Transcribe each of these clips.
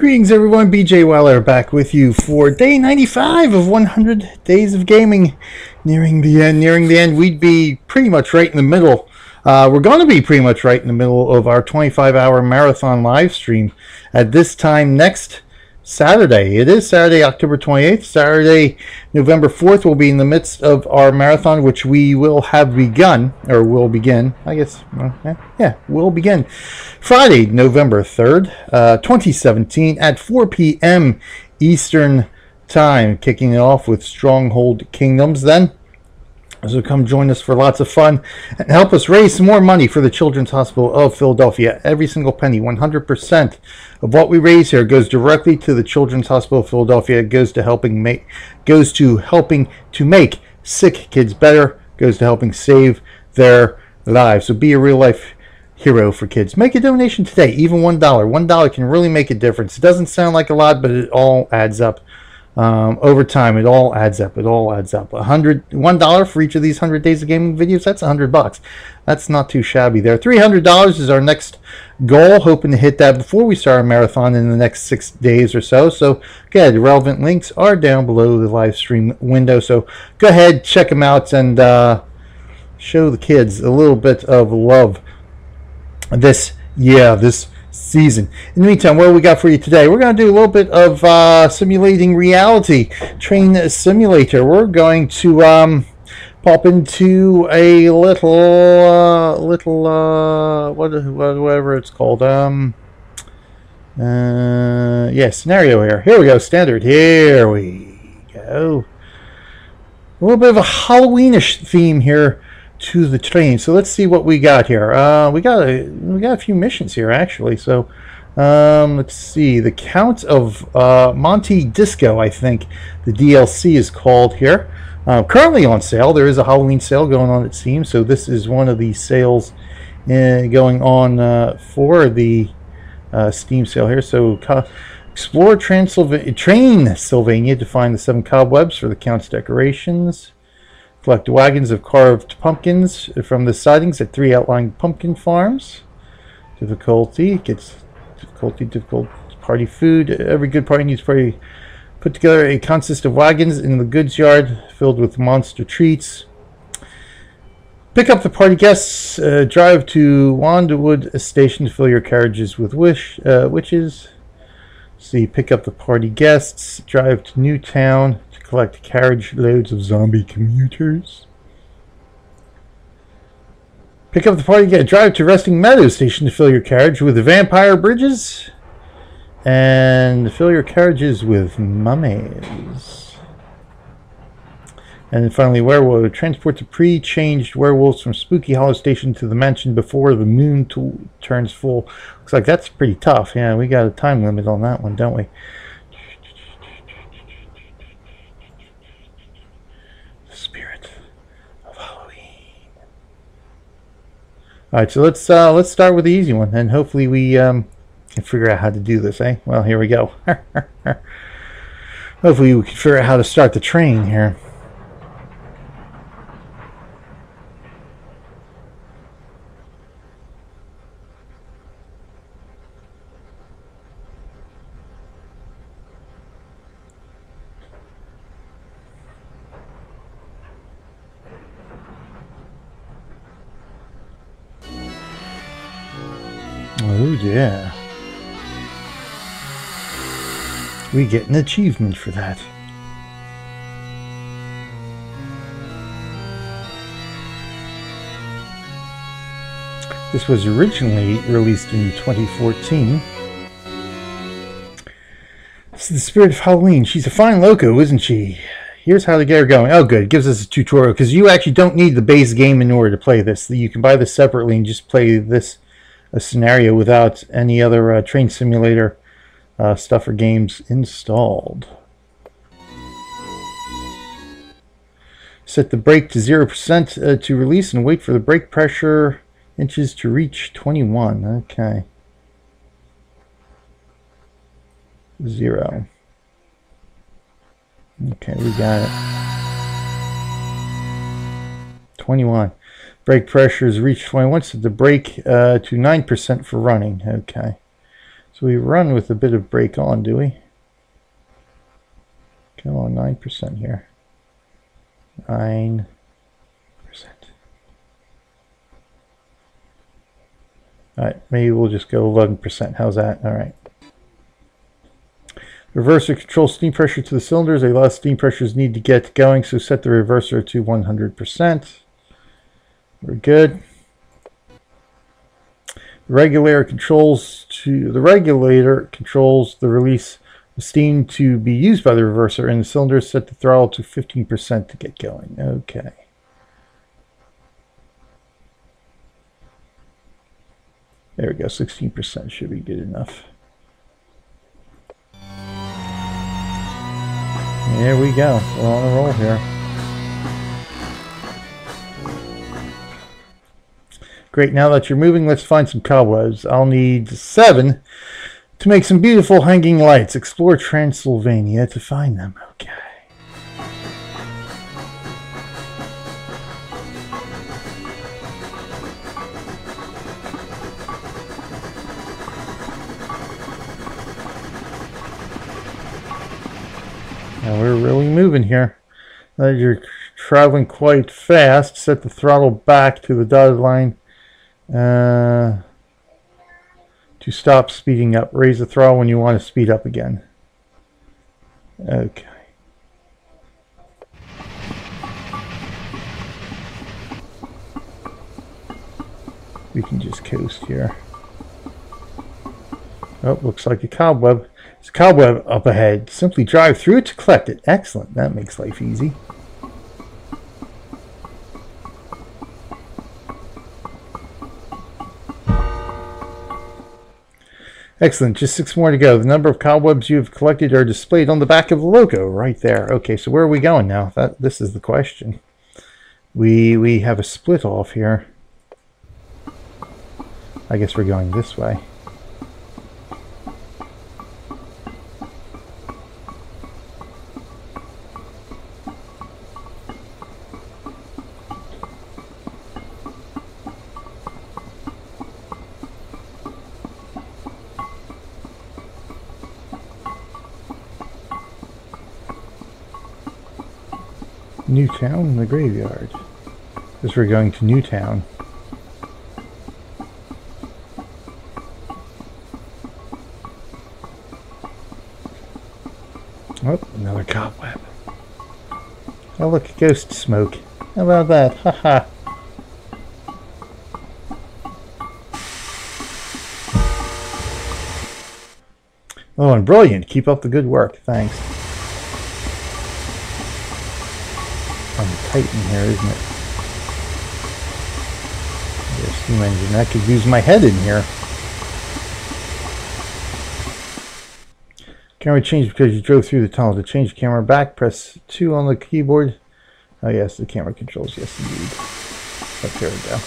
Greetings everyone, BJ Weller back with you for day 95 of 100 Days of Gaming. Nearing the end, we'd be pretty much right in the middle. We're going to be pretty much right in the middle of our 25-hour marathon live stream at this time next Saturday. It is Saturday, October 28th. Saturday, November 4th, we'll be in the midst of our marathon, which we will have begun, or will begin, I guess. Yeah, will begin Friday, November 3rd, 2017 at 4 p.m. Eastern Time, kicking it off with Stronghold Kingdoms then. So come join us for lots of fun and help us raise some more money for the Children's Hospital of Philadelphia. Every single penny, 100% of what we raise here goes directly to the Children's Hospital of Philadelphia. It goes to helping to make sick kids better. It goes to helping save their lives. So be a real life hero for kids. Make a donation today, even $1. $1 can really make a difference. It doesn't sound like a lot, but it all adds up. Over time, it all adds up. $1 for each of these 100 Days of Gaming videos. That's $100. That's not too shabby there. $300 is our next goal. Hoping to hit that before we start our marathon in the next 6 days or so. So, good. Relevant links are down below the live stream window. So, go ahead, check them out, and show the kids a little bit of love this season. In the meantime, what do we got for you today? We're going to do a little bit of simulating reality, Train Simulator. We're going to pop into a little whatever it's called, scenario here. Here we go, standard. Here we go. A little bit of a Halloweenish theme here to the train. So let's see what we got here. We got a few missions here actually. So let's see, the Count of Monte Disco, I think the DLC is called here. Currently on sale. There is a Halloween sale going on, it seems. So this is one of the sales going on for the Steam sale here. So explore Transylvania to find the 7 cobwebs for the Count's decorations. Collect wagons of carved pumpkins from the sightings at 3 outlying pumpkin farms. Difficult party food. Every good party needs party. Put together a consist of wagons in the goods yard filled with monster treats. Pick up the party guests. Drive to Wandawood Station to fill your carriages with witches. See, pick up the party guests. Drive to Newtown. Collect carriage loads of zombie commuters. Pick up the party, drive to Resting Meadow Station to fill your carriage with vampire bridges. And fill your carriages with mummies. And then finally, werewolf. Transport the pre-changed werewolves from Spooky Hollow Station to the mansion before the moon turns full. Looks like that's pretty tough. Yeah, we got a time limit on that one, don't we? All right, so let's start with the easy one, and hopefully we can figure out how to do this, eh? Well, here we go. Hopefully we can figure out how to start the train here. Oh yeah, we get an achievement for that. This was originally released in 2014. It's the spirit of Halloween. She's a fine loco, isn't she? Here's how to get her going. Oh good, it gives us a tutorial, because you actually don't need the base game in order to play this. You can buy this separately and just play this a scenario without any other Train Simulator stuff or games installed. Set the brake to 0% to release and wait for the brake pressure inches to reach 21. Okay. 0. Okay, we got it. 21. Brake pressure is reached 21, so the brake to 9% for running. Okay, so So we run with a bit of brake on, do we? Come on, 9% here. 9%. Alright, maybe we'll just go 11%. How's that? Alright. Reverser controls steam pressure to the cylinders. A lot of steam pressures need to get going, so set the reverser to 100%. We're good. The regulator controls the release of steam to be used by the reverser in the cylinders. Set the throttle to 15% to get going. Okay. There we go, 16% should be good enough. There we go, we're on a roll here. Great, now that you're moving, let's find some cobwebs. I'll need 7 to make some beautiful hanging lights. Explore Transylvania to find them. Okay. Now we're really moving here. Now you're traveling quite fast. Set the throttle back to the dotted line to stop speeding up. Raise the throttle when you want to speed up again. Okay. We can just coast here. Oh, looks like a cobweb. There's a cobweb up ahead. Simply drive through it to collect it. Excellent. That makes life easy. Excellent. Just 6 more to go. The number of cobwebs you have collected are displayed on the back of the logo right there. Okay, so where are we going now? This is the question. We have a split off here. I guess we're going this way. Newtown, the graveyard. Because we're going to Newtown. Oh, another cobweb. Oh look, ghost smoke. How about that? Haha. Oh, and brilliant. Keep up the good work. Thanks. Tight in here, isn't it? There's a steam engine. I could use my head in here. Camera changed because you drove through the tunnel. To change camera back, press 2 on the keyboard. Oh yes, the camera controls. Yes, indeed. But there we go.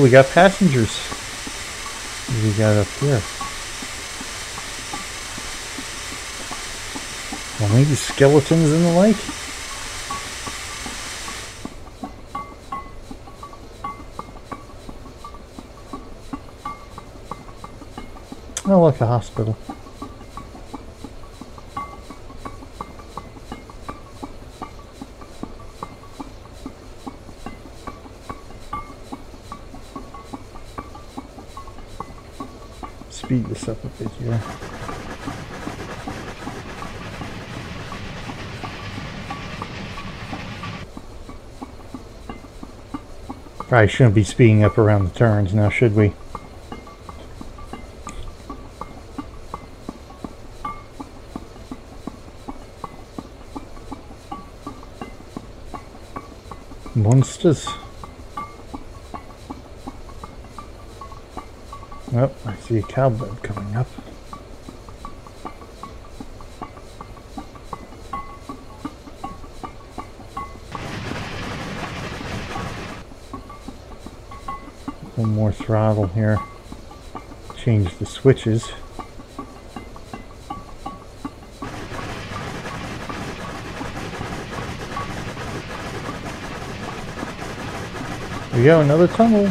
We got passengers. What do we got up here? Well, maybe skeletons and the like. Oh, look, a hospital. Speed this up a bit here. Probably shouldn't be speeding up around the turns now, should we? Monsters. Oh, I see a cowbird coming up. One more throttle here. Change the switches. There we go, another tunnel.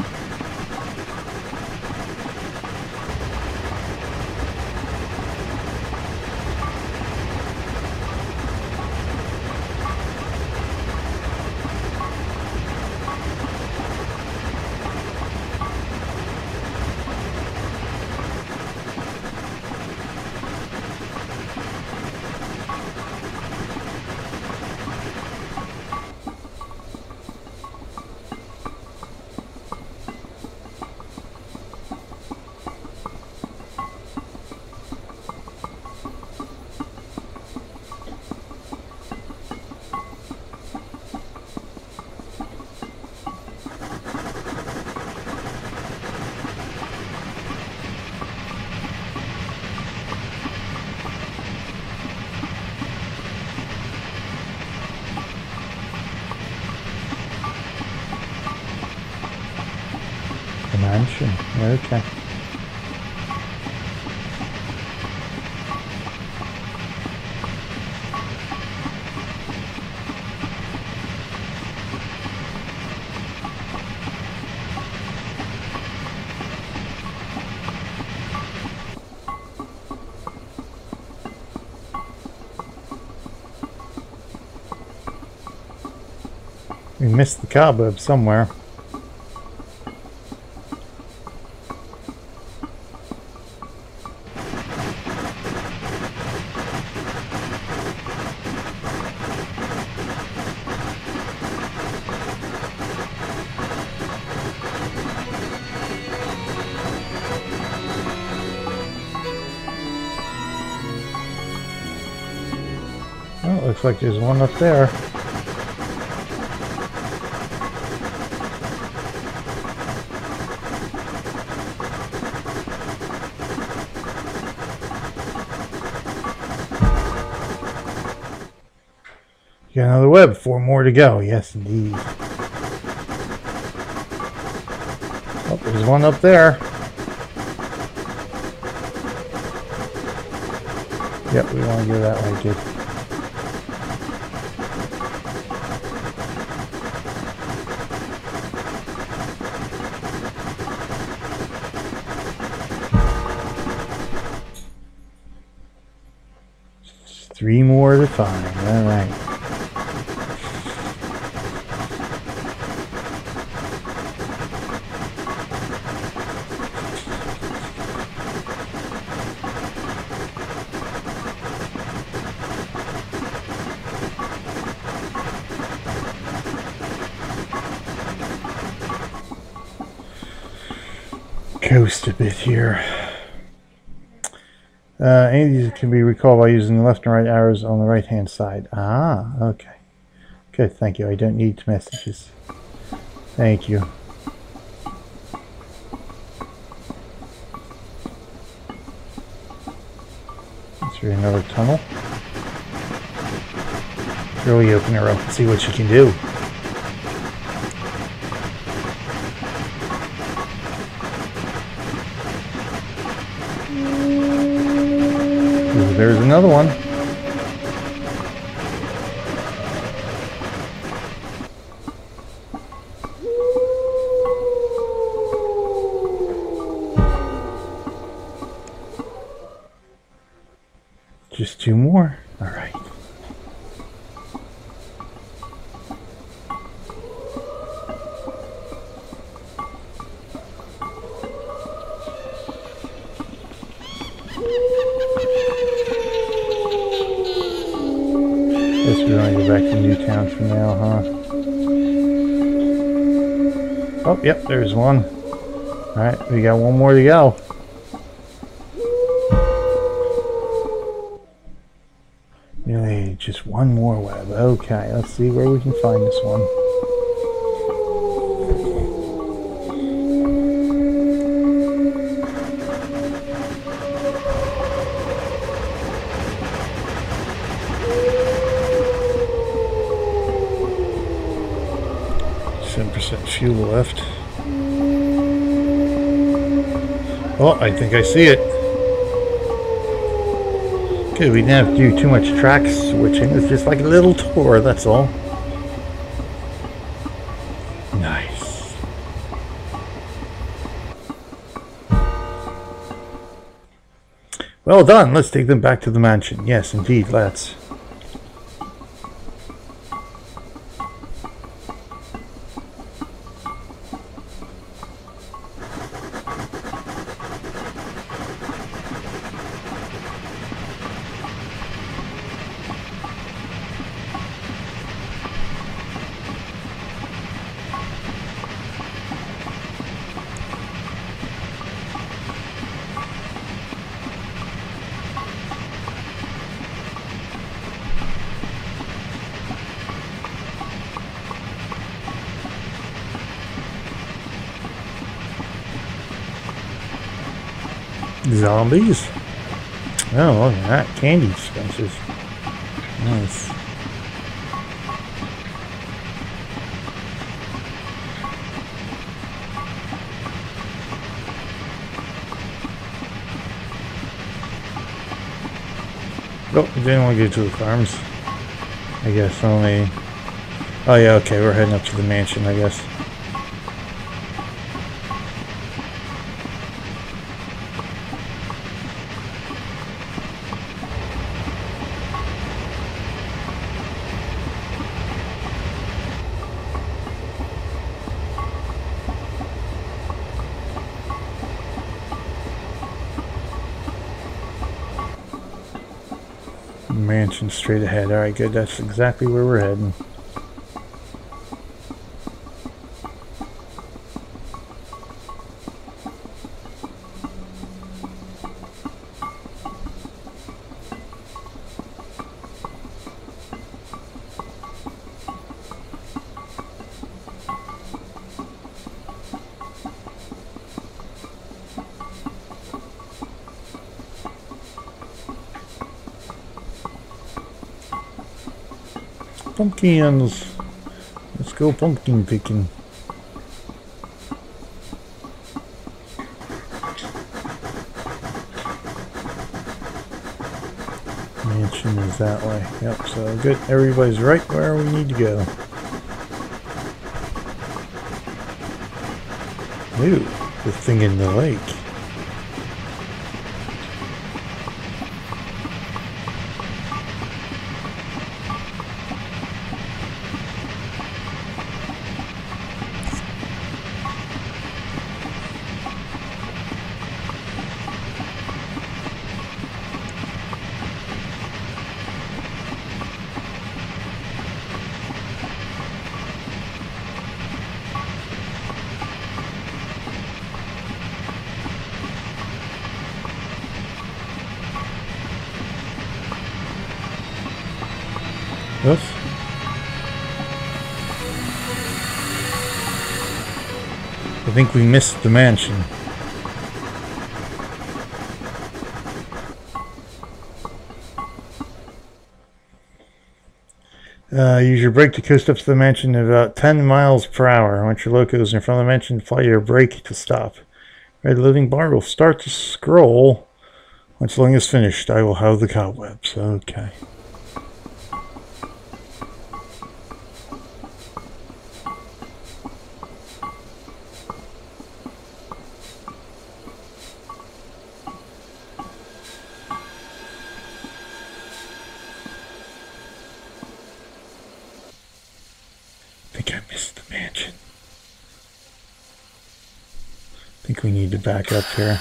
Mansion. Okay. We missed the cobweb somewhere. Looks like there's one up there. You got another web, 4 more to go. Yes, indeed. Oh, there's one up there. Yep, we want to go that way, kid. More to find. All right. Coast a bit here. Any of these can be recalled by using the left and right arrows on the right hand side. Ah, okay. Good, thank you. I don't need messages. Thank you. Through another tunnel. Really open her up and see what she can do. There's another one. Just 2 more. All right. Newtown from now, huh? Oh, yep, there's one. Alright, we got 1 more to go. Really, just 1 more web. Okay, let's see where we can find this one. 10% fuel left. Oh, I think I see it. Okay, we didn't have to do too much track switching. It's just like a little tour, that's all. Nice. Well done. Let's take them back to the mansion. Yes, indeed, let's. Zombies. Oh, look at that. Candy dispensers. Nice. Oh, didn't want to get to the farms. I guess only... Oh yeah, okay, we're heading up to the mansion, I guess. Mansion straight ahead. Alright, good. That's exactly where we're heading. Pumpkins. Let's go pumpkin picking. Mansion is that way. Yep, so good. Everybody's right where we need to go. Ooh, the thing in the lake. I think we missed the mansion. Use your brake to coast up to the mansion at about 10 miles per hour. Once your loco is in front of the mansion, apply your brake to stop. Red loading bar will start to scroll. Once loading is finished, I will have the cobwebs. Okay. Back up here.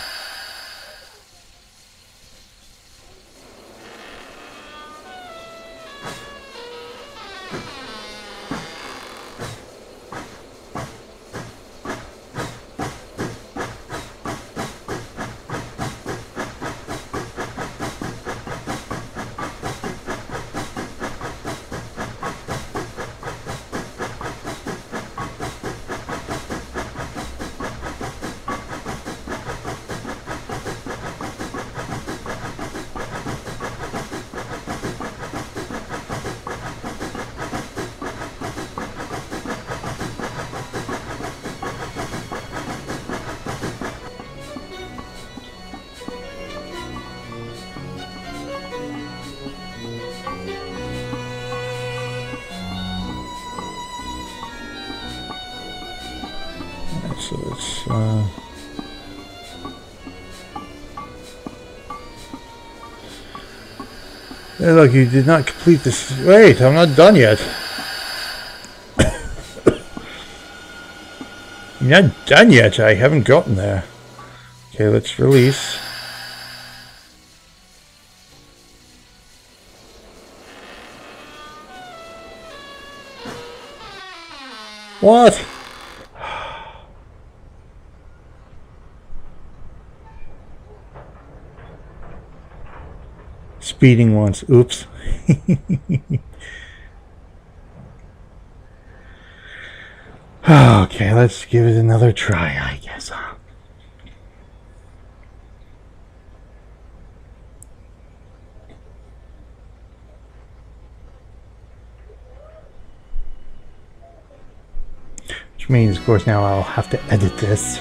so it's hey, look, you did not complete this. Wait, I'm not done yet. I'm not done yet. I haven't gotten there. Okay, let's release. What? Speeding once. Oops. Okay, let's give it another try, I guess. Which means, of course, now I'll have to edit this.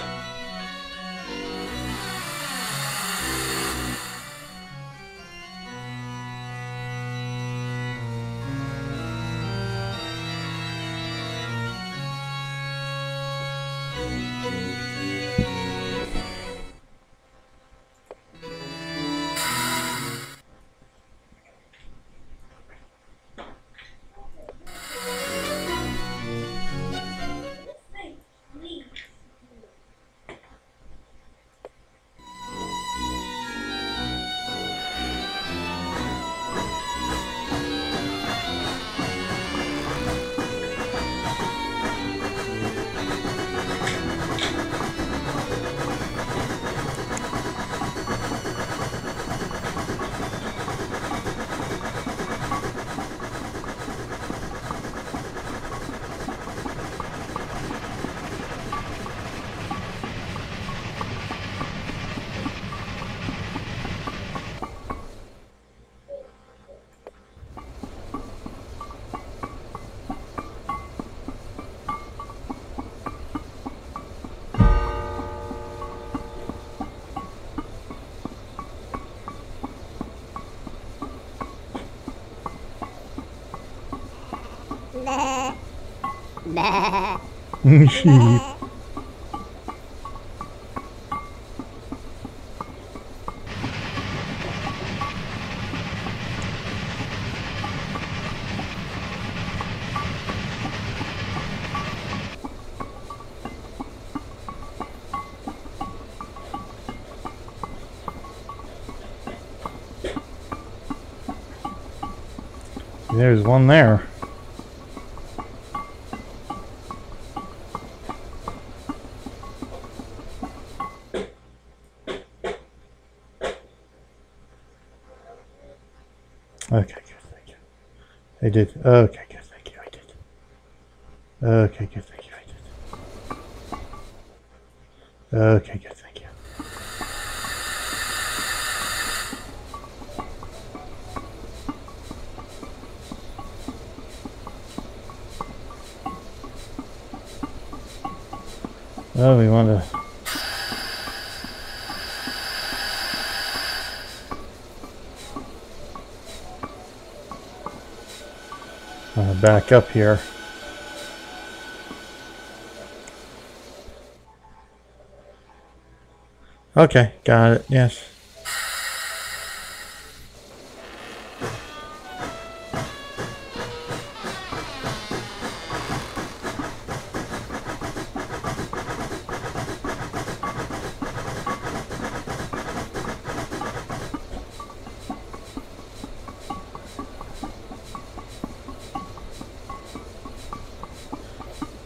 There's one there. Okay, good, thank you. I did. Okay, good, thank you. I did. Okay, good, thank you. I did. Okay, good, thank you. Oh, we want to. Back up here. Okay, got it, yes.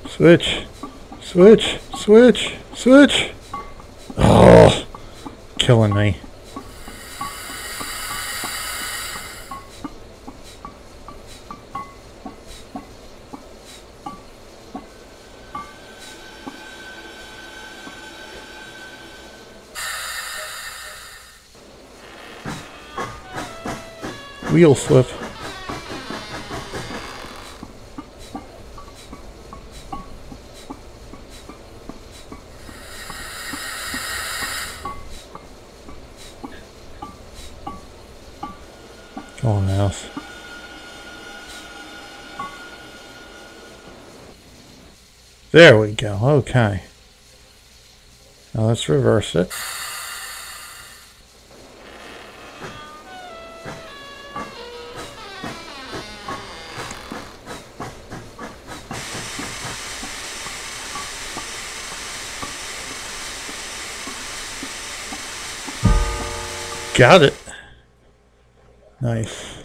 Switch, switch, switch, switch. Oh, killing me. Wheel flip. There we go, okay. Now let's reverse it. Got it. Nice.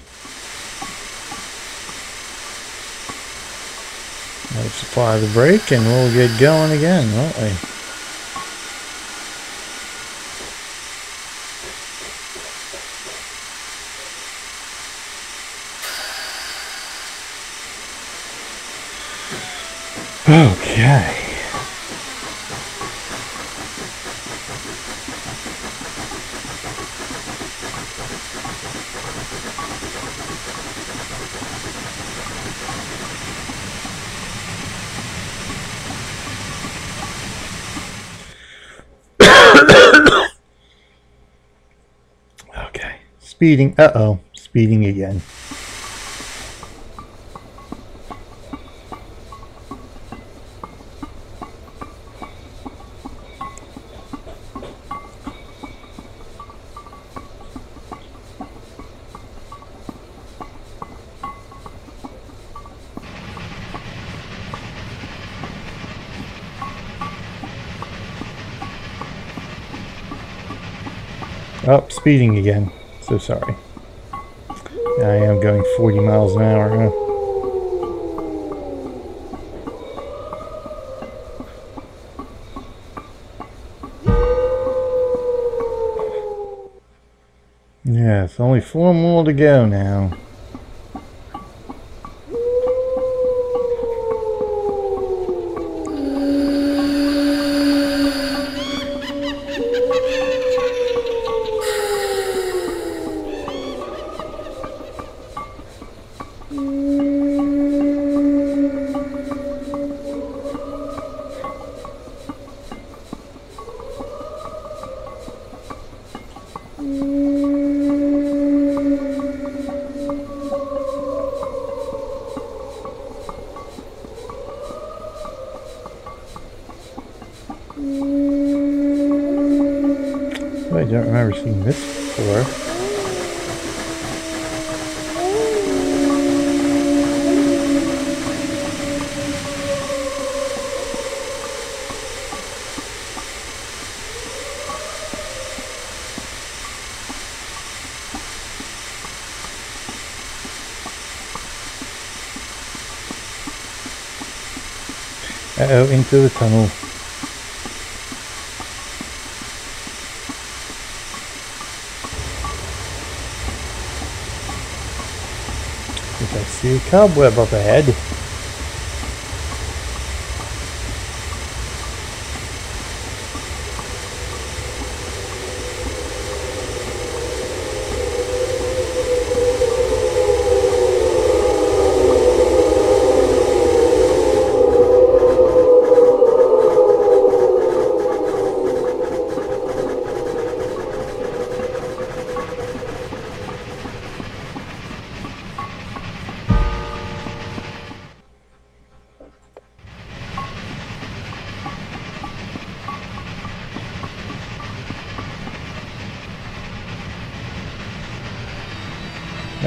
Let's apply the brake and we'll get going again, won't we? Okay. Speeding, uh-oh, speeding again. Oh, speeding again. So sorry. I am going 40 miles an hour, huh? Yeah, it's only 4 more to go now. I don't remember seeing this before. Uh-oh, into the tunnel. See a cobweb up ahead.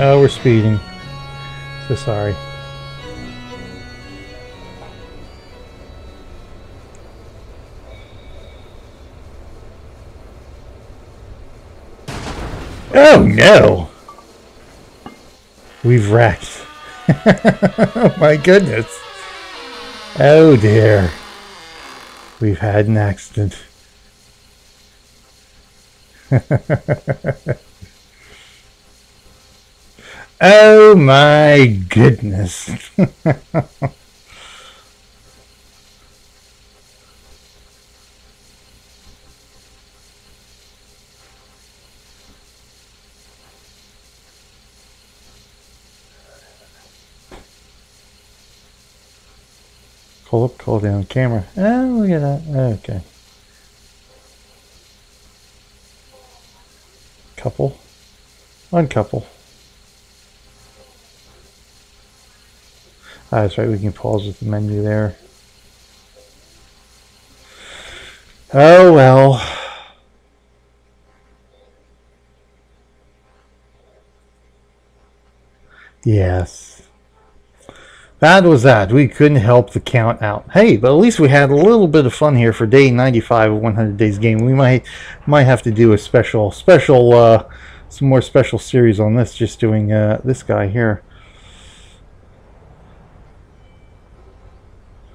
Oh, we're speeding. So sorry. Oh no! We've wrecked. Oh my goodness. Oh dear. We've had an accident. Oh my goodness. Pull up, pull down camera. Oh, look at that. Okay. Couple. Uncouple. That's right, we can pause with the menu there. Oh well. Yes. That was that. We couldn't help the count out. Hey, but at least we had a little bit of fun here for day 95 of 100 Days Gaming. We might have to do a some more special series on this, just doing this guy here.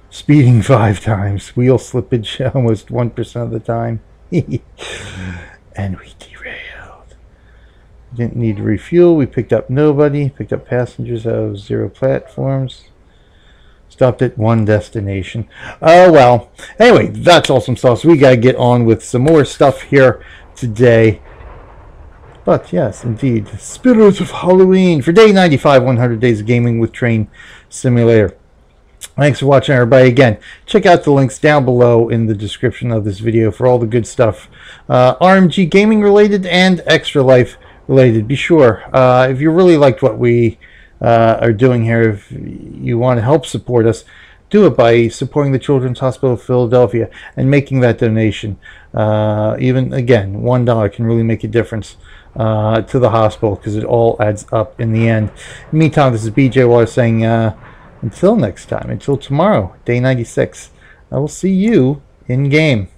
Speeding 5 times. Wheel slippage almost 1% of the time. And we derailed. Didn't need to refuel. We picked up nobody. Picked up passengers out of 0 platforms. Stopped at 1 destination. Oh, well. Anyway, that's awesome sauce. We got to get on with some more stuff here today. But yes, indeed. Spirits of Halloween for day 95, 100 Days of Gaming with Train Simulator. Thanks for watching, everybody. Again, check out the links down below in the description of this video for all the good stuff. RMG gaming related and Extra Life related. Be sure, if you really liked what we are doing here, if you want to help support us, do it by supporting the Children's Hospital of Philadelphia and making that donation. Even, again, $1 can really make a difference to the hospital, because it all adds up in the end. In the meantime, this is BJ Weller saying... until next time, until tomorrow, day 96, I will see you in game.